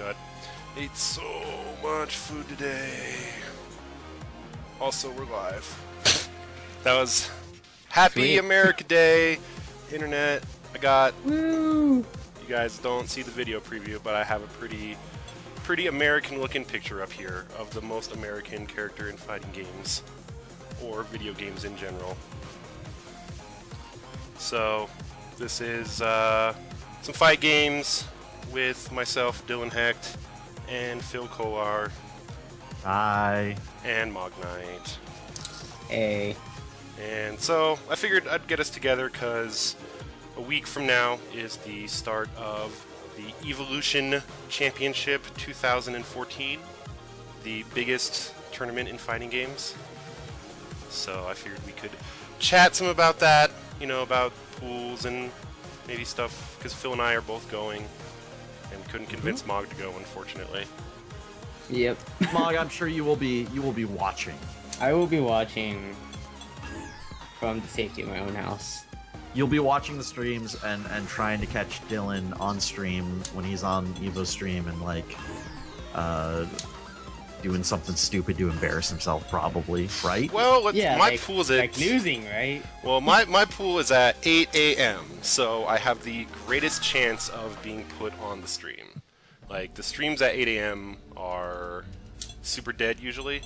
god. Ate so much food today. Also, we're live. That was Happy Sweet. America Day, Internet. I got... Woo! You guys don't see the video preview, but I have a pretty American-looking picture up here of the most American character in fighting games, or video games in general. So, this is some fight games with myself, dylanhecht, and pkollar. Hi. And MogKnight. Hey. And so, I figured I'd get us together because a week from now is the start of the Evolution Championship 2014, the biggest tournament in fighting games. So I figured we could chat some about that, you know, about pools and maybe stuff, because Phil and I are both going, and couldn't convince Mog to go, unfortunately. Yep. Mog, I'm sure you will be watching. I will be watching from the safety of my own house. You'll be watching the streams and trying to catch Dylan on stream when he's on Evo stream and like doing something stupid to embarrass himself, probably, right? Well, let's, yeah, my pool is at like losing, right? Well, my pool is at 8 AM, so I have the greatest chance of being put on the stream. Like the streams at 8 AM are super dead usually,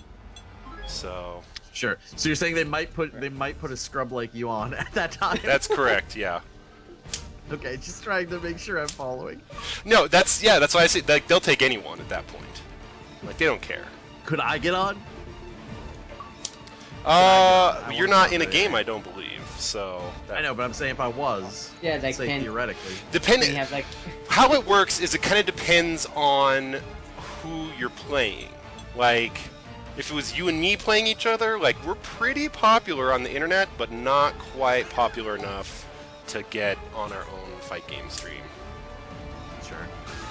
so. Sure. So you're saying they might put a scrub like you on at that time. That's correct. Yeah. Okay, just trying to make sure I'm following. No, that's why I say like they'll take anyone at that point. Like they don't care. Could I get on? You're not in a game, I don't believe. So that... I know, but I'm saying if I was, yeah, they can theoretically. Depending like... how it works is it kind of depends on who you're playing. Like. If it was you and me playing each other, like, we're pretty popular on the internet, but not quite popular enough to get on our own fight game stream. Sure.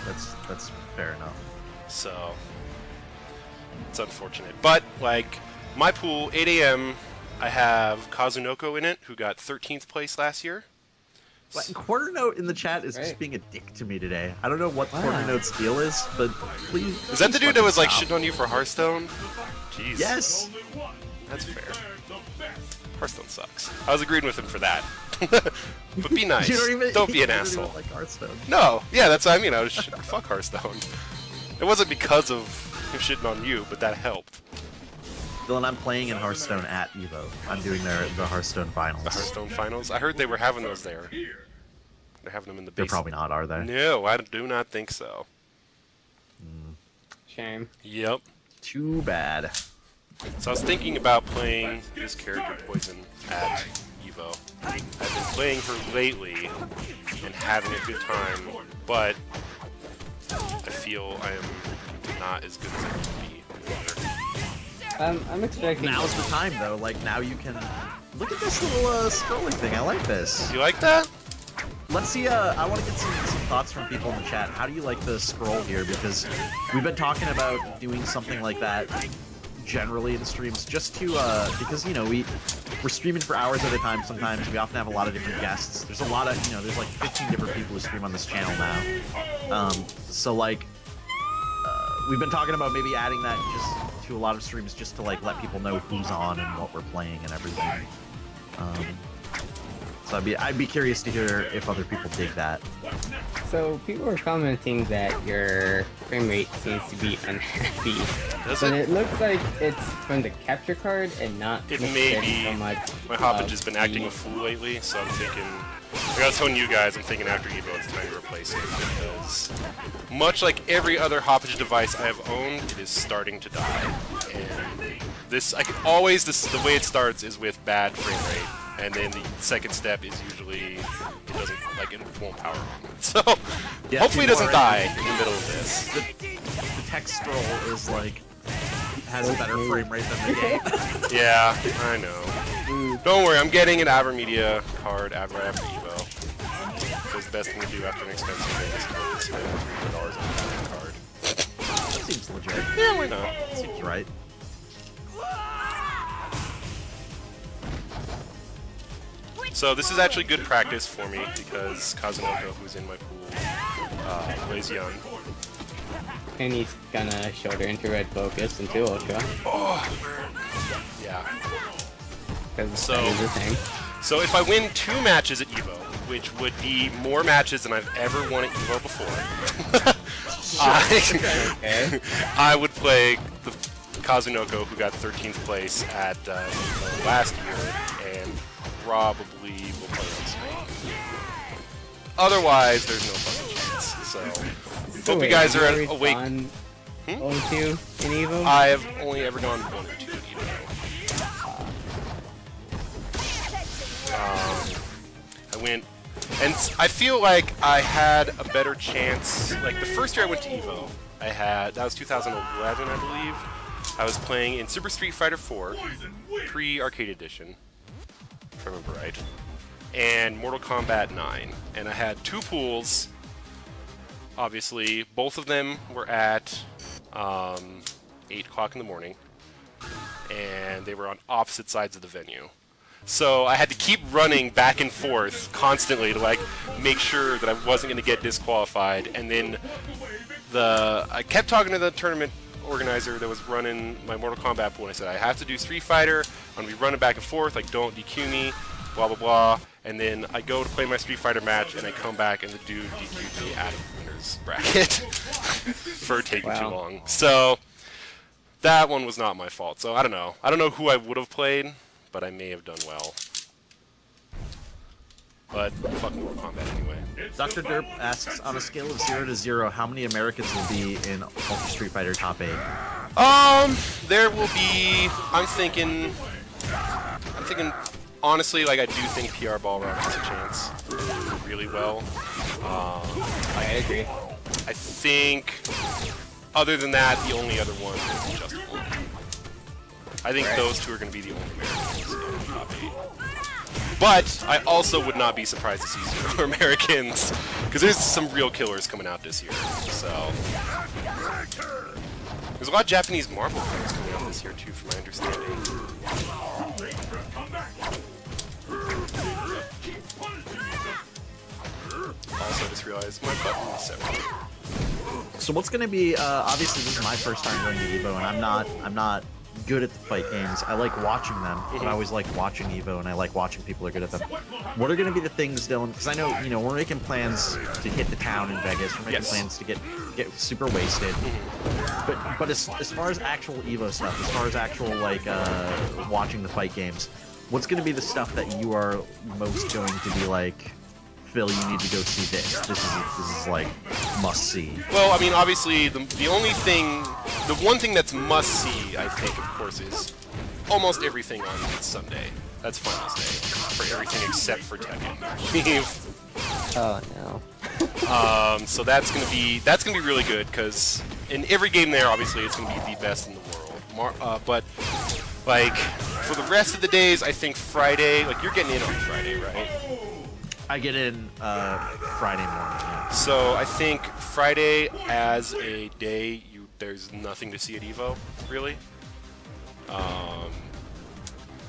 That's fair enough. So, it's unfortunate. But, like, my pool, 8 a.m., I have Kazunoko in it, who got 13th place last year. What? Quarter Note in the chat is just being a dick to me today. I don't know what Quarter Note's deal is, but please. Is that the dude that was like shitting on you for Hearthstone? Jeez. Yes. That's fair. Hearthstone sucks. I was agreeing with him for that. But be nice. Don't be an asshole. Like Hearthstone. No. Yeah, that's what I mean. I was shitting fuck Hearthstone. It wasn't because of him shitting on you, but that helped. Dylan, I'm playing in Hearthstone at Evo. I'm doing the Hearthstone finals. The Hearthstone finals? I heard they were having those there. They're having them in the basement. They're probably not, are they? No, I do not think so. Mm. Shame. Yep. Too bad. So I was thinking about playing this character Poison at Evo. I've been playing her lately and having a good time, but I feel I am not as good as I can be with her. I'm expecting... Now's the time, though. Like, now you can... Look at this little scrolling thing. I like this. You like that? Let's see, I want to get some thoughts from people in the chat. How do you like the scroll here? Because we've been talking about doing something like that generally in streams just to, because, you know, we're streaming for hours at a time sometimes. We often have a lot of different guests. There's a lot of, you know, there's like 15 different people who stream on this channel now. So, like, we've been talking about maybe adding that just... to a lot of streams just to like let people know who's on and what we're playing and everything. So I'd be curious to hear if other people dig that. So people are commenting that your frame rate seems to be unhappy. But it looks like it's from the capture card and not it may be so much. My Hoppage has been acting a fool lately, so I'm thinking like I was telling you guys, I'm thinking after Evo it's time to replace it because much like every other Hoppage device I have owned, it is starting to die. And this the way it starts is with bad frame rate, and then the second step is usually it doesn't like it won't power on. So yeah, hopefully it doesn't die in the middle of this. The text scroll is like has a better frame rate than the game. Yeah, I know. Don't worry, I'm getting an AverMedia card after Evo. It was the best thing to do after an expensive thing is to spend $300 on that card. That seems legit. Yeah, why not? Seems right. So this is actually good practice for me because Kazunoko, who's in my pool, plays Young. And he's gonna shoulder into red focus into ultra. Oh. Yeah. So if I win 2 matches at Evo, which would be more matches than I've ever won at Evo before, I would play the Kazunoko, who got 13th place at Evo last year, and probably will play this week. Otherwise, there's no fucking chance. So. Hope you guys are awake. Only 2 in Evo? I have only ever gone 1 or 2 in Evo. I went, and I feel like I had a better chance. Like the first year I went to Evo, I had, that was 2011, I believe. I was playing in Super Street Fighter 4, pre-arcade edition, if I remember right, and Mortal Kombat 9, and I had 2 pools. Obviously, both of them were at 8 o'clock in the morning, and they were on opposite sides of the venue. So I had to keep running back and forth constantly to like make sure that I wasn't going to get disqualified. And then I kept talking to the tournament organizer that was running my Mortal Kombat pool. I said, I have to do Street Fighter. I'm going to be running back and forth. Like, don't DQ me. Blah, blah, blah. And then I go to play my Street Fighter match, and I come back, and the dude DQ'd me out of the winner's bracket for taking too long. So that one was not my fault. So I don't know. I don't know who I would have played, but I may have done well. But fuck Mortal Kombat anyway. Dr. Derp asks, on a scale of 0 to 0, how many Americans will be in Ultra Street Fighter Top 8? There will be. I'm thinking. Honestly, like, I do think PR Ball Rock has a chance to do really well. I agree. I think, other than that, the only other one is just one. I think those 2 are going to be the only Americans in the top 8. But I also would not be surprised to see 0 Americans, because there's some real killers coming out this year. So there's a lot of Japanese Marvel players coming out this year, too, from my understanding. Also, I just realized my button is separate. So what's gonna be? Obviously, this is my first time going to Evo, and I'm not good at the fight games. I like watching them, but I always like watching Evo, and I like watching people are good at them. What are gonna be the things, Dylan? Because I know, you know, we're making plans to hit the town in Vegas. We're making plans to get super wasted. But as far as actual Evo stuff, as far as actual like watching the fight games, what's gonna be the stuff that you are most going to be like? Phil, you need to go see this. This is like must see. Well, I mean, obviously the one thing that's must see, I think, of course, is almost everything on Sunday. That's finals day for everything except for Tekken. Oh no. So that's gonna be really good, because in every game there, obviously, it's gonna be the best in the world. But like for the rest of the days, I think Friday, like you're getting in on Friday, right? I get in Friday morning. Yeah. So I think Friday as a day, there's nothing to see at Evo, really.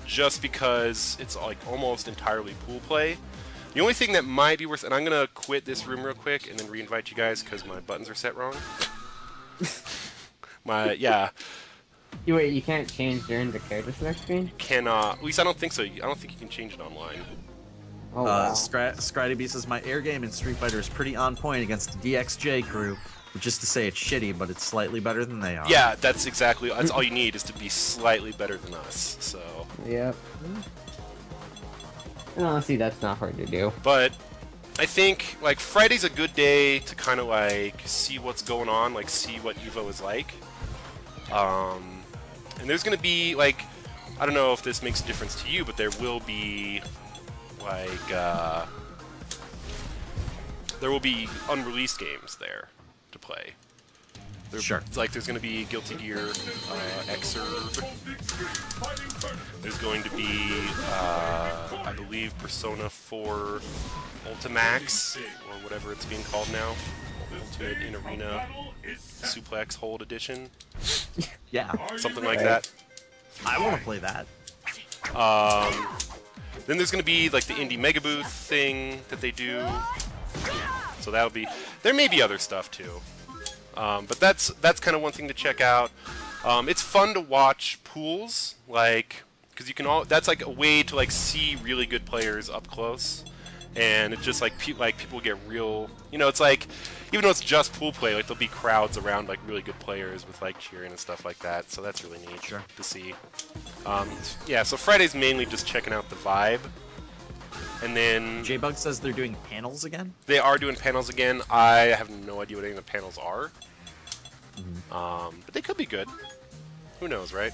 Just because it's like almost entirely pool play. The only thing that might be worth, and I'm gonna quit this room real quick and then reinvite you guys because my buttons are set wrong. Wait, you can't change during the character select screen? Cannot. At least I don't think so. I don't think you can change it online. Oh, wow. Scrydy B says, my air game in Street Fighter is pretty on point against the DxJ crew, which is to say it's shitty, but it's slightly better than they are. Yeah, that's exactly, that's all you need, is to be slightly better than us, so. Yep. And honestly, that's not hard to do. But I think, like, Friday's a good day to kind of, like, see what's going on, like, see what Evo is like. And there's going to be, like, I don't know if this makes a difference to you, but there will be... like, there will be unreleased games there to play. Like, there's going to be Guilty Gear Xrd. There's going to be, I believe, Persona 4 Ultimax, or whatever it's being called now. Ultimate in Arena Suplex Hold Edition. Yeah. Something like that. I want to play that. Then there's going to be, like, the Indie Mega Booth thing that they do. So that'll be... There may be other stuff, too. But that's kind of one thing to check out. It's fun to watch pools, like, because you can all, that's like a way to like see really good players up close, and it's just like people get real, you know, it's like, even though it's just pool play, like there'll be crowds around like really good players with like cheering and stuff like that, so that's really neat to see. Yeah, so Friday's mainly just checking out the vibe. And then JBug says they're doing panels again. They are doing panels again. I have no idea what any of the panels are, but they could be good. Who knows, right?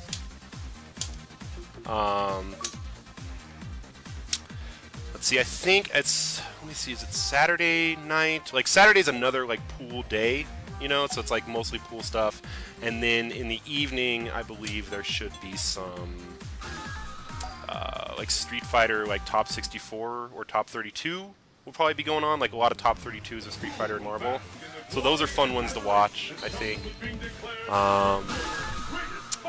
Let's see. I think it's. Let me see. Is it Saturday night? Like Saturday's another like pool day, you know. So it's like mostly pool stuff. And then in the evening, I believe there should be some. Like Street Fighter, like top 64 or top 32 will probably be going on. Like a lot of top 32s of Street Fighter and Marvel. So those are fun ones to watch, I think.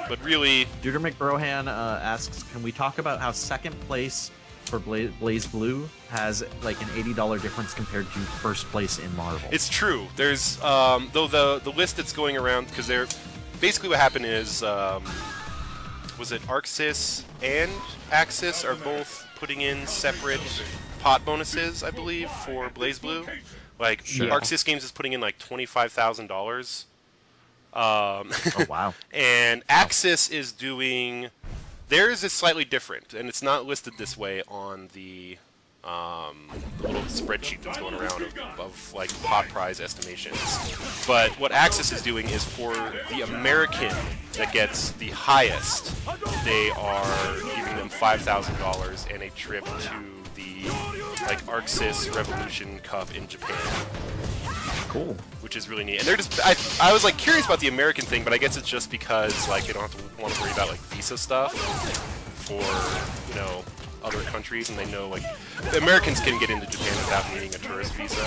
But really, Duder McBrohan asks, can we talk about how second place for BlazBlue has like an $80 difference compared to first place in Marvel? It's true. There's though the list that's going around, because they're basically what happened is. Was it Arksys and Axis are both putting in separate pot bonuses, I believe, for BlazBlue? Like, Arksys Games is putting in like $25,000. Oh, wow. And Axis is doing... Theirs is slightly different, and it's not listed this way on the little spreadsheet that's going around of like pot prize estimations. But what Axis is doing is for the American that gets the highest, they are giving them $5,000 and a trip to the like Arksys Revolution Cup in Japan. Cool. Which is really neat. And they're just I was like curious about the American thing, but I guess it's just because like they don't have to want to worry about like visa stuff for, you know, other countries, and they know like the Americans can get into Japan without needing a tourist visa,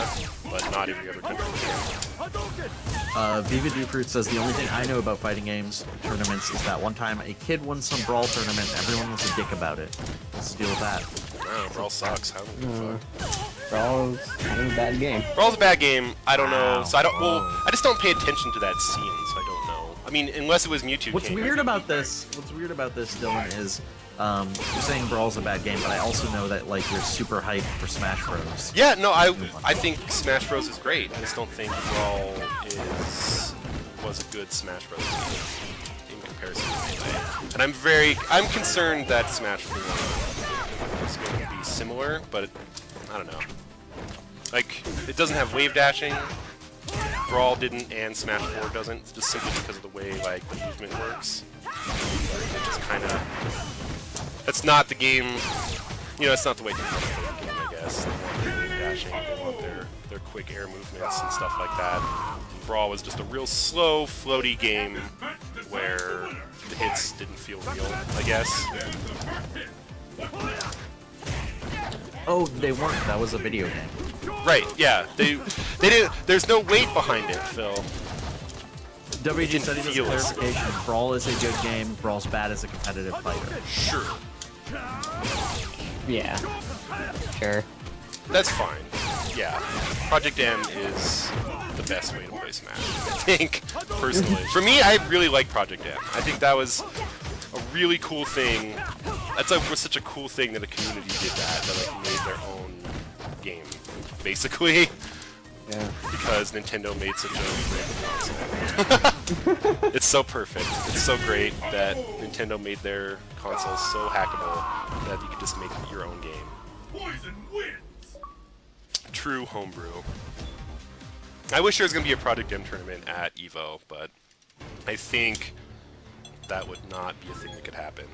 but not every other country can. Viva Dufruit says the only thing I know about fighting games tournaments is that one time a kid won some brawl tournament, everyone was a dick about it. Let's deal with that. Oh, brawl sucks. How the fuck? Brawl's a bad game. Brawl's a bad game. I don't know. So I don't. Well, I just don't pay attention to that scene, so I don't know. I mean, unless it was Mewtwo. What's weird about this, Dylan, is. You're saying Brawl's a bad game, but I also know that like you're super hyped for Smash Bros. Yeah, no, I think Smash Bros is great. I just don't think Brawl was a good Smash Bros game in comparison to Melee. And I'm concerned that Smash Bros is going to be similar, but I don't know. Like it doesn't have wave dashing. Brawl didn't, and Smash 4 doesn't. It's just simply because of the way like the movement works. It just kind of. That's not the game, you know, it's not the way to play the game, I guess. They want their wave dashing, they want their quick air movements and stuff like that. Brawl was just a real slow, floaty game where the hits didn't feel real, I guess. Oh, they weren't. That was a video game. Right, yeah. They didn't. There's no weight behind it, Phil. WG said he needs clarification. Brawl is a good game. Brawl's bad as a competitive fighter. Sure. Yeah. Sure. That's fine. Yeah. Project M is the best way to play Smash, I think, personally. For me, I really like Project M. I think that was a really cool thing. That's like, was such a cool thing that the community did that like, made their own game, basically. Yeah. Because Nintendo made such a great console. It's so perfect. It's so great that Nintendo made their console so hackable that you could just make your own game. Poison wins. True homebrew. I wish there was going to be a Project M tournament at Evo, but I think that would not be a thing that could happen.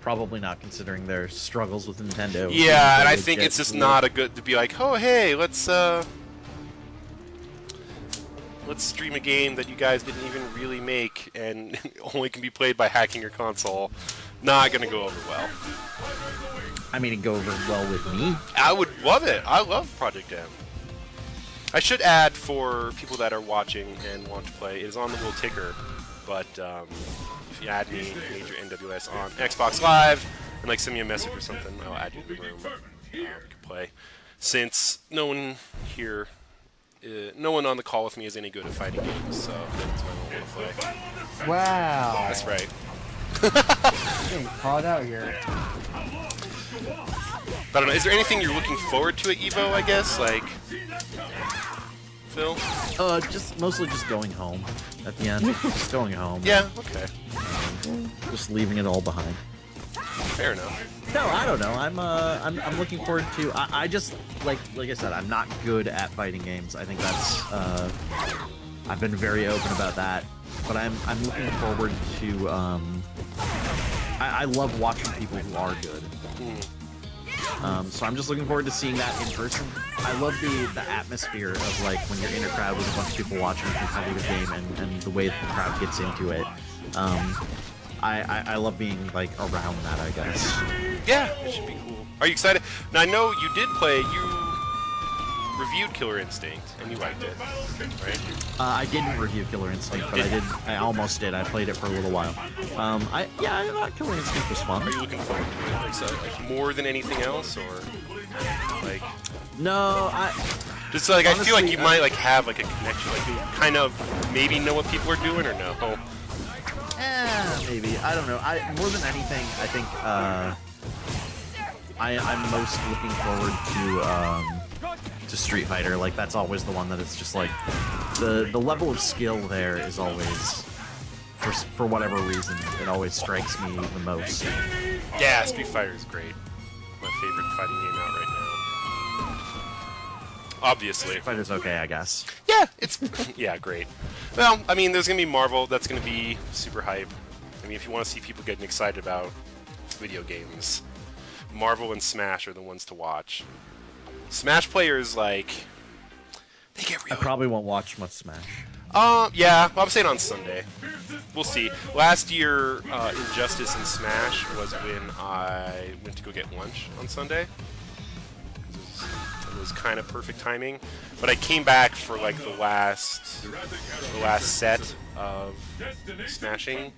Probably not, considering their struggles with Nintendo. Yeah, and I think it's just not a good to be like, oh hey, let's stream a game that you guys didn't even really make and only can be played by hacking your console. Not gonna go over well. I mean, it'd go over well with me. I would love it. I love Project M. I should add for people that are watching and want to play, it is on the little ticker, but if you add me, Major NWS, on Xbox Live, and like send me a message or something, I'll add you to the room. You can play. Since no one here no one on the call with me is any good at fighting games, so that's why I don't want to play. Wow. That's right. Getting called out here. But I don't know, is there anything you're looking forward to at Evo, I guess? Like, Phil? Just mostly just going home at the end. Just going home. Yeah, okay. Just leaving it all behind. Fair enough. No, I don't know. I'm looking forward to. I just like I said, I'm not good at fighting games. I think that's. I've been very open about that, but I'm looking forward to. I love watching people who are good. So I'm just looking forward to seeing that in person. I love the atmosphere of like when you're in a crowd with a bunch of people watching a competitive game and the way the crowd gets into it. I love being like around that, I guess. Yeah, it should be cool. Are you excited? Now I know you did play. You reviewed Killer Instinct and you liked it, right? I didn't review Killer Instinct, but I did. I almost did. I played it for a little while. I thought Killer Instinct was fun. Are you looking forward to it? Like, so, like more than anything else, or like? No, I. Just like honestly, I feel like you might like have like a connection, like you kind of maybe know what people are doing or no. Maybe. I don't know. More than anything, I think I'm most looking forward to Street Fighter. Like, that's always the one that it's just like the level of skill there is always for whatever reason it always strikes me the most. Yeah, Street Fighter is great. My favorite fighting game out right now. Obviously, Street Fighter's okay, I guess. Yeah, it's yeah, great. Well, I mean, there's gonna be Marvel. That's gonna be super hype. I mean, if you want to see people getting excited about video games, Marvel and Smash are the ones to watch. Smash players, like, they get real. I probably won't watch much Smash. Yeah, well, I'm saying on Sunday. We'll see. Last year, Injustice and Smash was when I went to go get lunch on Sunday. It was kind of perfect timing. But I came back for, like, the last set of Smashing,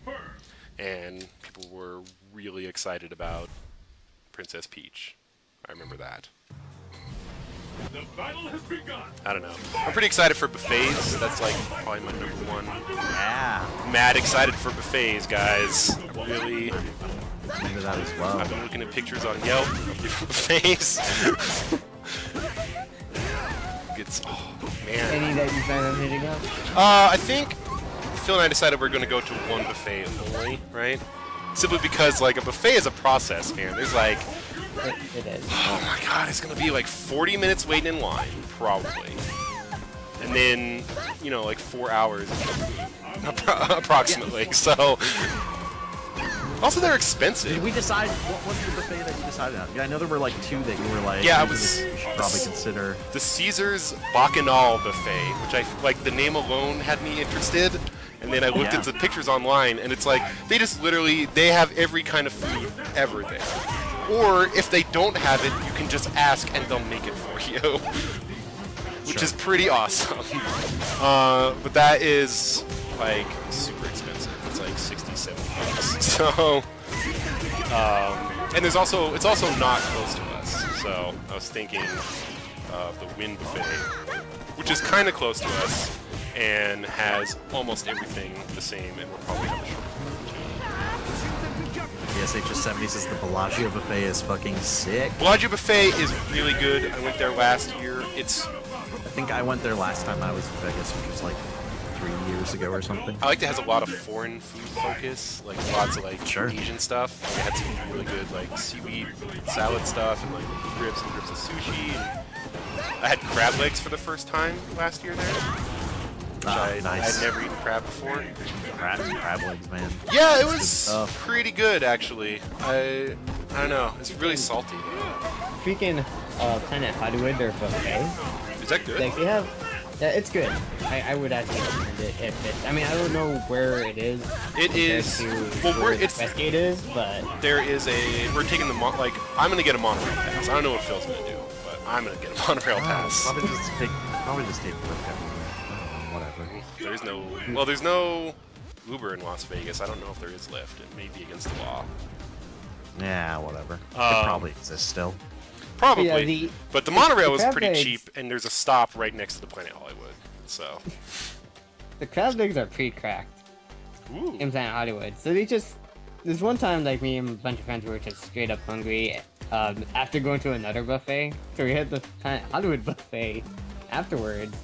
and people were really excited about Princess Peach. I remember that. The battle has begun. I don't know. I'm pretty excited for buffets. That's like probably my number one. Yeah. Mad excited for buffets, guys. I really. Remember that as well. I've been looking at pictures on Yelp of different buffets. It's, oh, man. Any that you plan on hitting up? I think Phil and I decided we're going to go to one buffet only, right? Simply because like a buffet is a process, man. There's like. It is. Oh my god, it's gonna be like 40 minutes waiting in line, probably. And then, you know, like 4 hours approximately, yeah. So... Also, they're expensive. Did we decide, what was the buffet that you decided on? Yeah, I know there were like two that you were like... Yeah, I was... You should probably consider... The Caesar's Bacchanal Buffet, which I, like, the name alone had me interested. And then I looked at the pictures online, and it's like, they just literally, they have every kind of food ever there. Or if they don't have it, you can just ask and they'll make it for you, which is pretty awesome. But that is like super expensive. It's like 67 bucks. So, and there's also it's also not close to us. So I was thinking of the Wynn Buffet, which is kind of close to us and has almost everything the same, and we're probably on the short end. SHS70 says the Bellagio Buffet is fucking sick. Bellagio Buffet is really good. I went there last year. It's... I think I went there last time I was in Vegas, which was like 3 years ago or something. I like that it has a lot of foreign food focus, like lots of like Asian stuff. They had some really good like seaweed salad stuff and like grips and grips of sushi. I had crab legs for the first time last year there. Nice. I'd never eaten crab before. Crab legs, man. Yeah, it was pretty good, actually. I don't know. It's really salty. Freaking Planet Hollywood, their buffet. Is that good? Like, they have... Yeah, it's good. I would actually recommend it if it's... I mean, I don't know where it is. It is... Well, where it's... Westgate is, but... There is a... We're taking the... Like, I'm gonna get a monorail pass. I don't know what Phil's gonna do, but I'm gonna get a monorail pass. Probably just take the buffet. There's no... Well, there's no Uber in Las Vegas. I don't know if there is Lyft. It may be against the law. Yeah, whatever. It probably exists still. Probably. Yeah, but the monorail was pretty cheap, and there's a stop right next to the Planet Hollywood, so... The crab legs are pre-cracked in Planet Hollywood, so they just... There's one time, like, me and a bunch of friends were just straight up hungry after going to another buffet, so we had the Planet Hollywood buffet afterwards.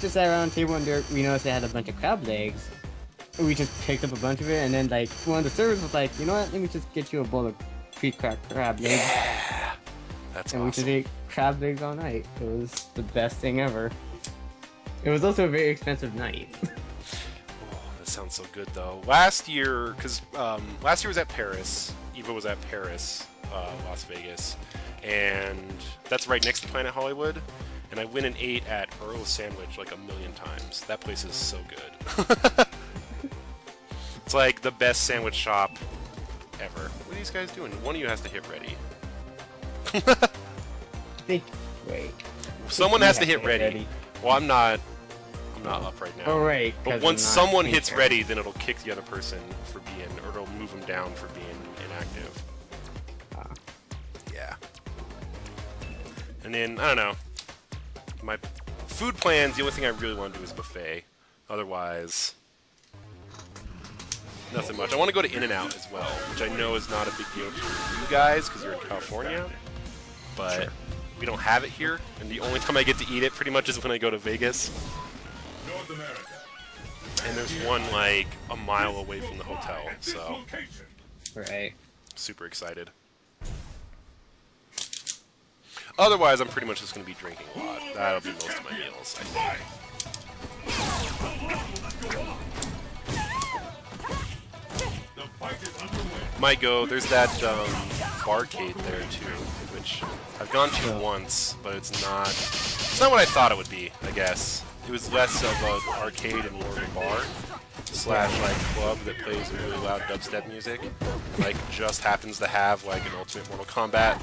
Just sat around the table and we noticed they had a bunch of crab legs. We just picked up a bunch of it, and then, like, one of the servers was like, you know what, let me just get you a bowl of pre-cracked crab legs. Yeah! That's awesome. And we just ate crab legs all night. It was the best thing ever. It was also a very expensive night. Oh, that sounds so good, though. Last year, because last year was at Paris. Evo was at Paris, Las Vegas. And that's right next to Planet Hollywood. And I went and ate at Earl's Sandwich like a million times. That place is so good. It's like the best sandwich shop ever. What are these guys doing? One of you has to hit ready. Wait. Someone has to hit ready. Well, I'm not up right now. Oh, right. But once someone hits ready, then it'll kick the other person for being, or it'll move them down for being inactive. Yeah. And then, I don't know. My food plans, the only thing I really want to do is buffet. Otherwise, nothing much. I want to go to In-N-Out as well, which I know is not a big deal to you guys because you're in California. But we don't have it here, and the only time I get to eat it pretty much is when I go to Vegas. And there's one like a mile away from the hotel, so super excited. Otherwise, I'm pretty much just going to be drinking a lot. That'll be most of my meals, I think. Might go. There's that barcade there too, which I've gone to once, but it's not what I thought it would be. I guess it was less of an arcade and more of a bar slash like club that plays really loud dubstep music. Like just happens to have like an Ultimate Mortal Kombat.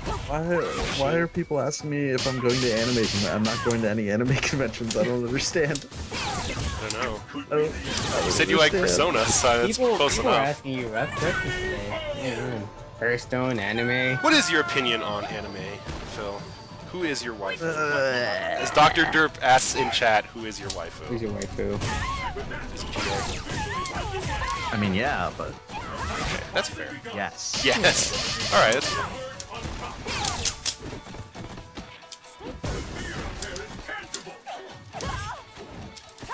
Why are people asking me if I'm going to anime conventions? I'm not going to any anime conventions. I don't understand. I don't know. You said you like Persona, so that's close enough. People are asking you about Christmas today. Yeah. Hearthstone, anime. What is your opinion on anime, Phil? Who is your waifu? As Dr. Derp asks in chat, who is your waifu? Who's your waifu? I mean, yeah, but... Okay, that's fair. Yes. Yes! Alright, that's fair.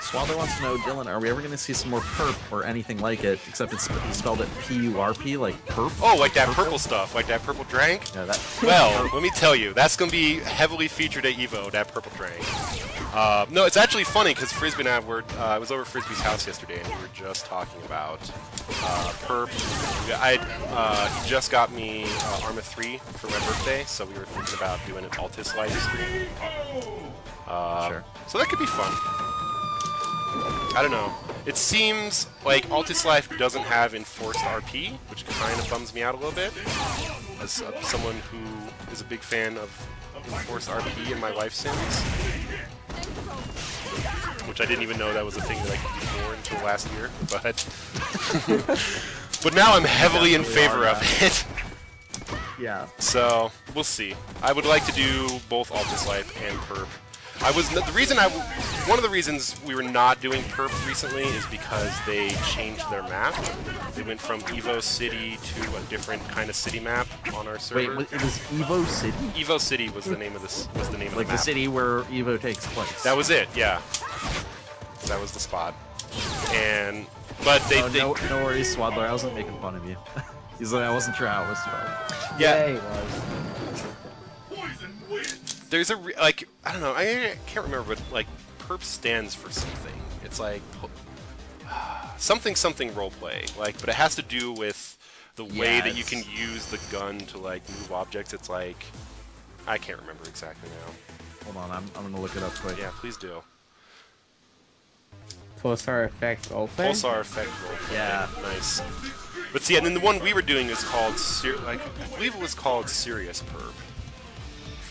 Swallow wants to know, Dylan, are we ever going to see some more perp or anything like it, except it's spelled at P-U-R-P, like perp? Oh, like that purple stuff, like that purple drank? Yeah, that... Well, let me tell you, that's going to be heavily featured at EVO, that purple drank. No, it's actually funny because Frisbee and I were, I was over at Frisbee's house yesterday and we were just talking about Perp. He just got me Arma 3 for my birthday, so we were thinking about doing an Altis Life stream. Sure. So that could be fun. I don't know. It seems like Altis Life doesn't have enforced RP, which kind of bums me out a little bit. As someone who is a big fan of enforced RP in my life sims. Which I didn't even know that was a thing that I could do more until last year, but... but now I'm heavily in favor of it. Yeah. So, we'll see. I would like to do both Altis Life and Perp. I was... The reason I... One of the reasons we were not doing Perp recently is because they changed their map. They went from Evo City to a different kind of city map on our server. Wait, it was Evo City? Evo City was the name of this. Was the name of the map. Like the city where Evo takes place. That was it. Yeah. That was the spot. And but they no worries, Swaddler. I wasn't making fun of you. He's like, I wasn't sure how it was spelled. Yeah, he was. Poison wins. There's a like I don't know. I can't remember, but like Perp stands for something. It's like something roleplay. Like, but it has to do with the way that you can use the gun to like move objects. It's like I can't remember exactly now. Hold on, I'm gonna look it up quick. Yeah, please do. Pulsar Effect Roleplay? Pulsar Effect Roleplay. Yeah. Nice. But see, and then the one we were doing is called, like, I believe it was called Serious Perp.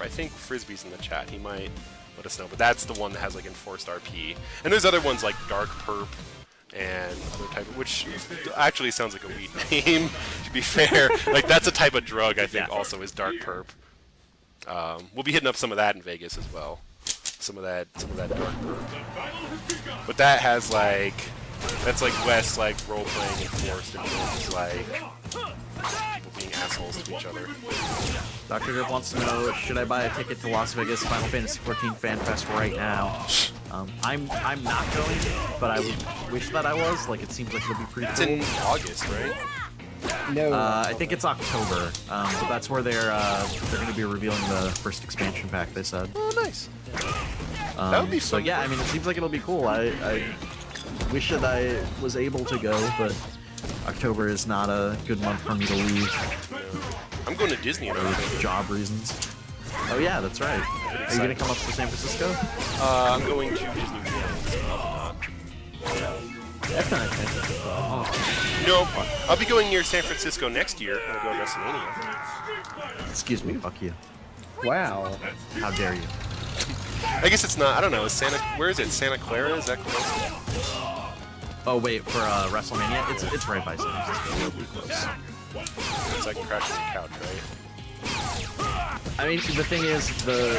I think Frisbee's in the chat. He might let us know. But that's the one that has, like, enforced RP. And there's other ones like Dark Purp and other type of... Which actually sounds like a weed name, to be fair. Like, that's a type of drug, I think, also is Dark Purp. We'll be hitting up some of that in Vegas as well. Some of that Dark Purp. But that has like, that's like West like role playing and forced and just like people being assholes to each other. Dr. Grip wants to know, should I buy a ticket to Las Vegas Final Fantasy XIV Fan Fest right now? I'm not going, but I would wish that I was. Like, it seems like it'll be pretty cool. It's in August, right? No. I think it's October. But that's where they're going to be revealing the first expansion pack, they said. Oh, nice. That would be so. Yeah, I mean, it seems like it'll be cool. I wish that I was able to go, but October is not a good month for me to leave. I'm going to Disney for job reasons. Oh yeah, that's right. Are you going to come up to San Francisco? I'm going to Disney World. That's not expensive. Oh. No, I'll be going near San Francisco next year. I'm going to WrestleMania. Excuse me, fuck you. Wow. How dare you? I guess it's not. I don't know. Is Santa? Where is it? Santa Clara? Is that close? Oh wait, for WrestleMania, it's right by San Francisco. It'll be close. It's like crashing the couch, right? I mean, the thing is, the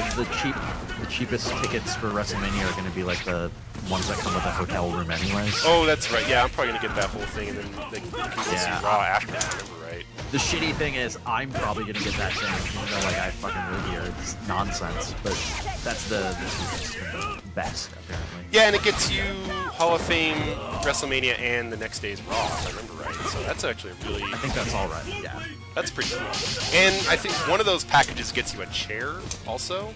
cheapest tickets for WrestleMania are going to be like the ones that come with a hotel room, anyways. Oh, that's right. Yeah, I'm probably going to get that whole thing, and then they can see Raw after. I remember, right? The shitty thing is, I'm probably going to get that thing, even though like I fucking live here. It's nonsense, but that's the best, apparently. Yeah, and it gets you Hall of Fame, WrestleMania, and the next day's Raw, if I remember right. So that's actually a really... I think that's all right, yeah. That's pretty cool. And I think one of those packages gets you a chair, also.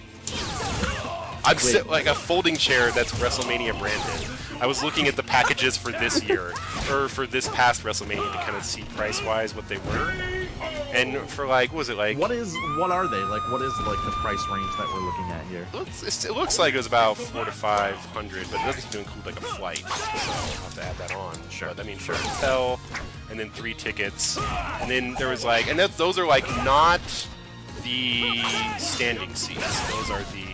I've set, like, a folding chair that's WrestleMania branded. I was looking at the packages for this year, or for this past WrestleMania, to kind of see price-wise what they were. And for like, what was it like? What are they like? What is like the price range that we're looking at here? It looks like it was about 400 to 500, but it doesn't include like a flight. So I'll have to add that on. Sure. But, I mean, sure. Hotel, and then 3 tickets, and then there was like, and those are like not the standing seats. Those are the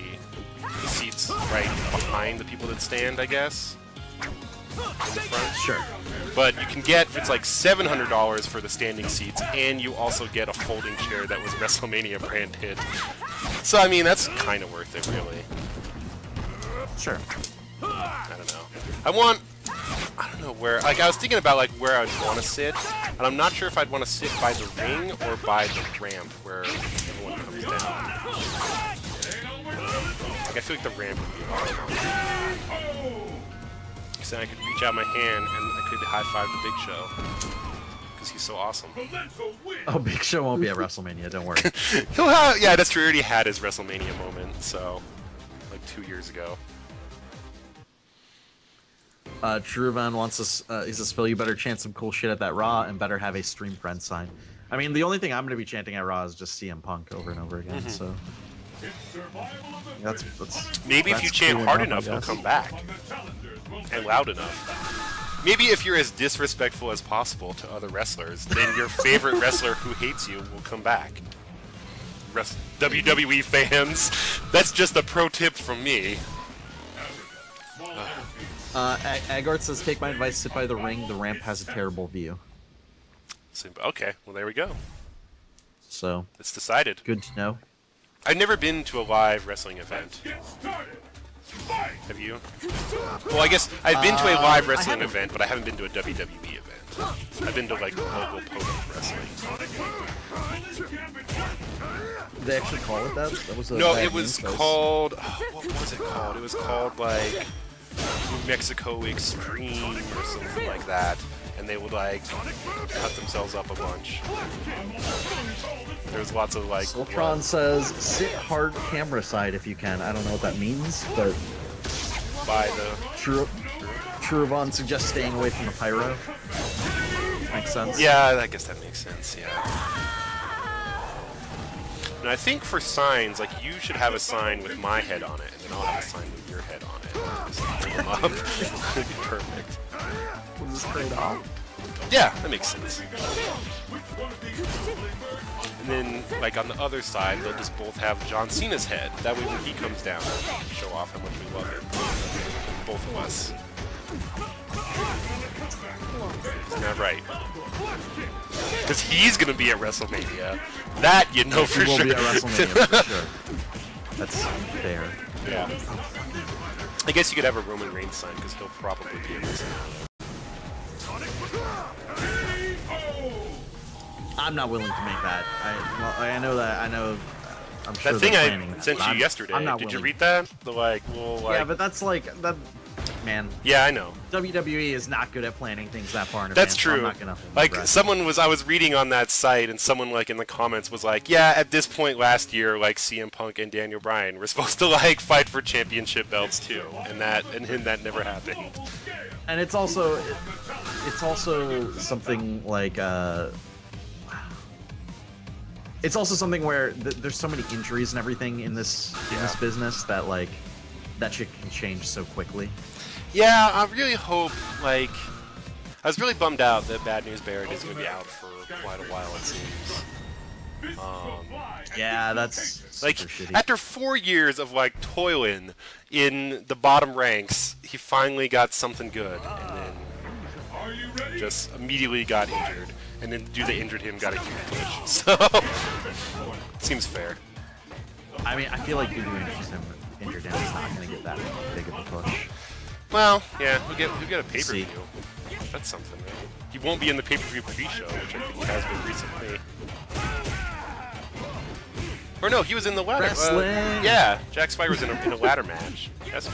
seats right behind the people that stand, I guess. In the front. Sure. But you can get, it's like $700 for the standing seats, and you also get a folding chair that was WrestleMania branded. So, I mean, that's kind of worth it, really. Sure. I don't know. I don't know where, like, I was thinking about, like, where I'd want to sit, and I'm not sure if I'd want to sit by the ring or by the ramp where everyone comes down. Like, I feel like the ramp would be a lot of fun. Then I could reach out my hand and I could high-five the Big Show because he's so awesome. Oh, Big Show won't be at WrestleMania, don't worry. He'll have, yeah, that's true. He already had his WrestleMania moment, so like 2 years ago. Truvan wants us. He says, "Phil, you better chant some cool shit at that Raw, and better have a stream friend sign." I mean, the only thing I'm going to be chanting at Raw is just CM Punk over and over again. Mm-hmm. So. That's maybe if you chant hard enough, he'll come back. And loud enough. Maybe if you're as disrespectful as possible to other wrestlers, then your favorite wrestler who hates you will come back. WWE fans, that's just a pro tip from me. Agart says, take my advice, sit by the ring, the ramp has a terrible view. Okay, well there we go. So, it's decided. Good to know. I've never been to a live wrestling event. Have you? Well, I guess I've been to a live wrestling event, but I haven't been to a WWE event. I've been to, like, local Pogo wrestling. Did they actually call it that? That was a no, it was called... Oh, what was it called? It was called, like, New Mexico Extreme or something like that. And they would, like, cut themselves up a bunch. There's lots of, like... Soltron says, sit hard camera side if you can. I don't know what that means, but... By the... Truvon suggests staying away from the pyro. Makes sense? Yeah, I guess that makes sense, yeah. And I think for signs, like, you should have a sign with my head on it, and then I'll have a sign with your head on it. Just bring them up. It'd be perfect. We'll just trade off. Yeah, that makes sense. And then, like, on the other side, they'll just both have John Cena's head. That way when he comes down, we can show off how much we love him. Both of us. It's not right. because he's going to be at WrestleMania. That you know for sure. He will be at WrestleMania for sure. That's fair. Yeah. I guess you could have a Roman Reigns sign because he'll probably be at WrestleMania. I'm not willing to make that. I know that. I know. I'm sure that thing I sent you yesterday. Did you read that? The like, well, like, yeah, but that's like that. Man. Yeah, I know. WWE is not good at planning things that far in advance. That's true. So I'm not gonna like someone was, I was reading on that site, and someone like in the comments was like, yeah, at this point last year, like CM Punk and Daniel Bryan were supposed to like fight for championship belts too, and that never happened. And it's also something like. It's also something where there's so many injuries and everything in this in this business that like that shit can change so quickly. Yeah, I really hope like I was really bummed out that Bad News Barrett is going to be out for quite a while it seems. Yeah, that's like shitty. After 4 years of like toiling in the bottom ranks, he finally got something good and then just immediately got injured. And then dude that injured him got a huge push. So seems fair. I mean, I feel like dude who injured him is not gonna get that big of a push. Well, yeah, he'll get a pay-per-view. That's something, right? He won't be in the pay-per-view pre-show, which I think he has been recently. Or no, he was in the ladder. Wrestling. Yeah, Jack Swagger was in a ladder match. That's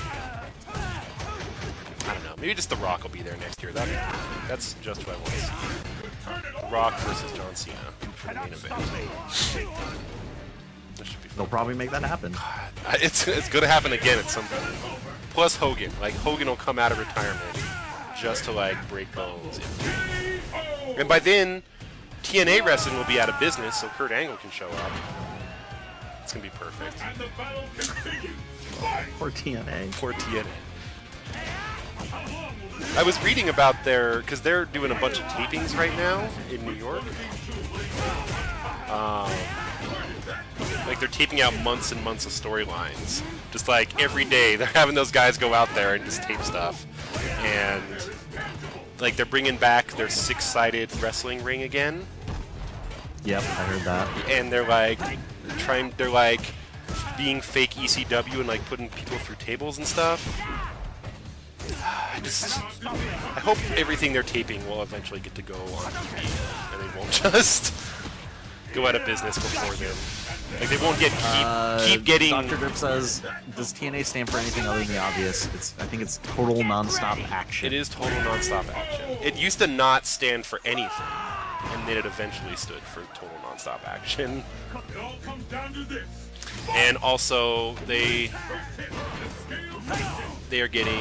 I don't know. Maybe just The Rock will be there next year. That's just what I want to see. Rock versus John Cena. They'll probably make that happen. God, it's gonna happen again at some point. Plus Hogan, like Hogan will come out of retirement just to like break bones. And by then, TNA Wrestling will be out of business, so Kurt Angle can show up. It's gonna be perfect. Poor TNA. Poor TNA. I was reading about because they're doing a bunch of tapings right now in New York. Like they're taping out months and months of storylines. Just like every day, they're having those guys go out there and just tape stuff. And like they're bringing back their six-sided wrestling ring again. Yep, I heard that. And they're like trying. They're like being fake ECW and like putting people through tables and stuff. I hope everything they're taping will eventually get to go on TV, and they won't just go out of business before them. Like, they won't keep getting... Dr. Derp says, does TNA stand for anything other than the obvious? I think it's total non-stop action. It is total non-stop action. It used to not stand for anything, and then it eventually stood for total non-stop action. It all comes down to this. And also, they are getting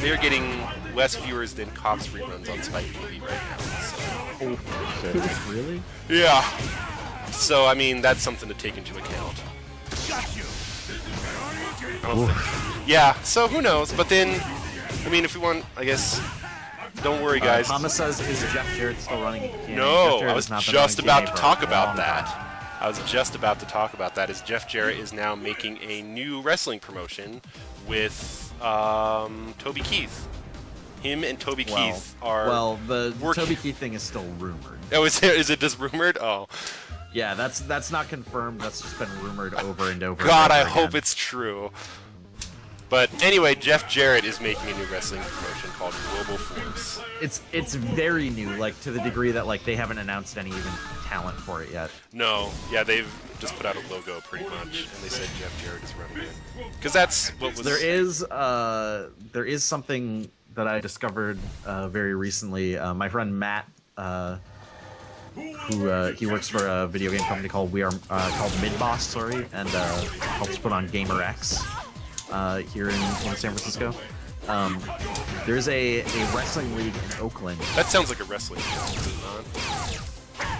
They are getting less viewers than Cops reruns on Spike TV right now. So. Oh, really? Yeah. So I mean, that's something to take into account. Yeah. So who knows? But then, I mean, if we want, I guess. Don't worry, guys. Thomas says, "Is Jeff Jarrett still running?" No, I was just about to talk about that. As Jeff Jarrett is now making a new wrestling promotion with Toby Keith. Him and Toby Keith are the working. Toby Keith thing is still rumored. Oh, is it just rumored? Oh. Yeah, that's not confirmed. That's just been rumored over and over. God, and over I hope it's true. But anyway, Jeff Jarrett is making a new wrestling promotion called Global Force. It's very new, like to the degree that like they haven't announced any even talent for it yet. No, yeah, they've just put out a logo pretty much, and they said Jeff Jarrett is running it. Because that's what was. There is something that I discovered very recently. My friend Matt, who he works for a video game company called Midboss, sorry, and helps put on GamerX. Here in San Francisco. There's a wrestling league in Oakland. That sounds like a wrestling show, does it not?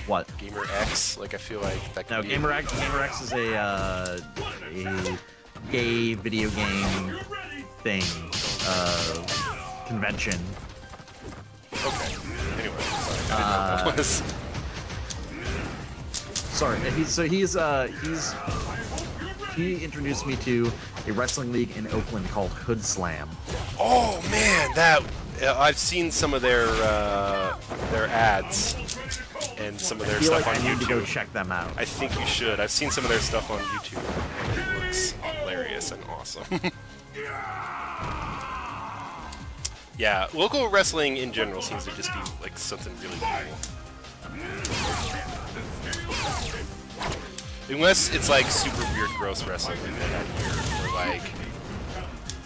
What? GamerX? Like, I feel like that could be... No, GamerX is a gay video game thing, convention. Okay. Anyway, sorry. I didn't know what that was. Sorry, he's... He introduced me to a wrestling league in Oakland called Hood Slam. Oh man, that I've seen some of their ads and some of their stuff on YouTube. I need to go check them out. I think you should. I've seen some of their stuff on YouTube. It looks hilarious and awesome. Yeah, local wrestling in general seems to just be like something really cool. Unless it's like super weird, gross wrestling, and then that year where like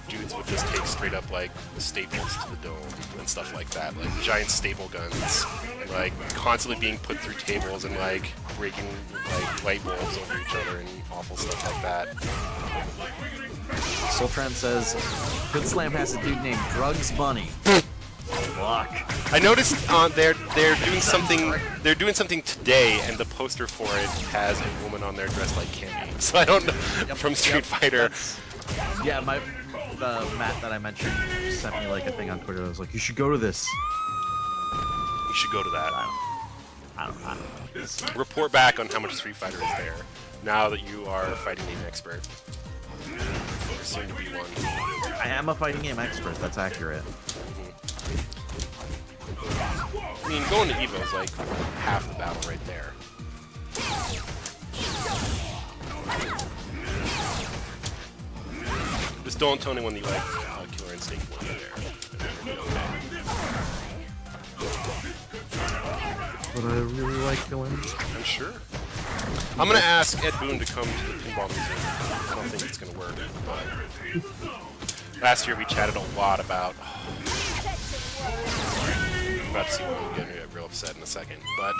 dudes would just take straight up like staples to the dome and stuff like that, like giant staple guns, and like constantly being put through tables and like breaking like light bulbs over each other and awful stuff like that. Soltran says, Good Slam has a dude named Drugs Bunny. Fuck. I noticed they're doing something today, and the poster for it has a woman on there dressed like Candy. So I don't know from Street Fighter. Yeah, the Matt that I mentioned sent me like a thing on Twitter. I was like, you should go to this. You should go to that. I don't know. Report back on how much Street Fighter is there now that you are a fighting game expert. Soon to be one. I am a fighting game expert, that's accurate. I mean, going to Evo is like half the battle right there. Just don't tell anyone that you like Killer Instinct one there. But I really like Killer Instinct. I'm sure. I'm gonna ask Ed Boon to come to the pinball museum. I don't think it's gonna work, but last year we chatted a lot about. I'm about to see what we're gonna get real upset in a second, but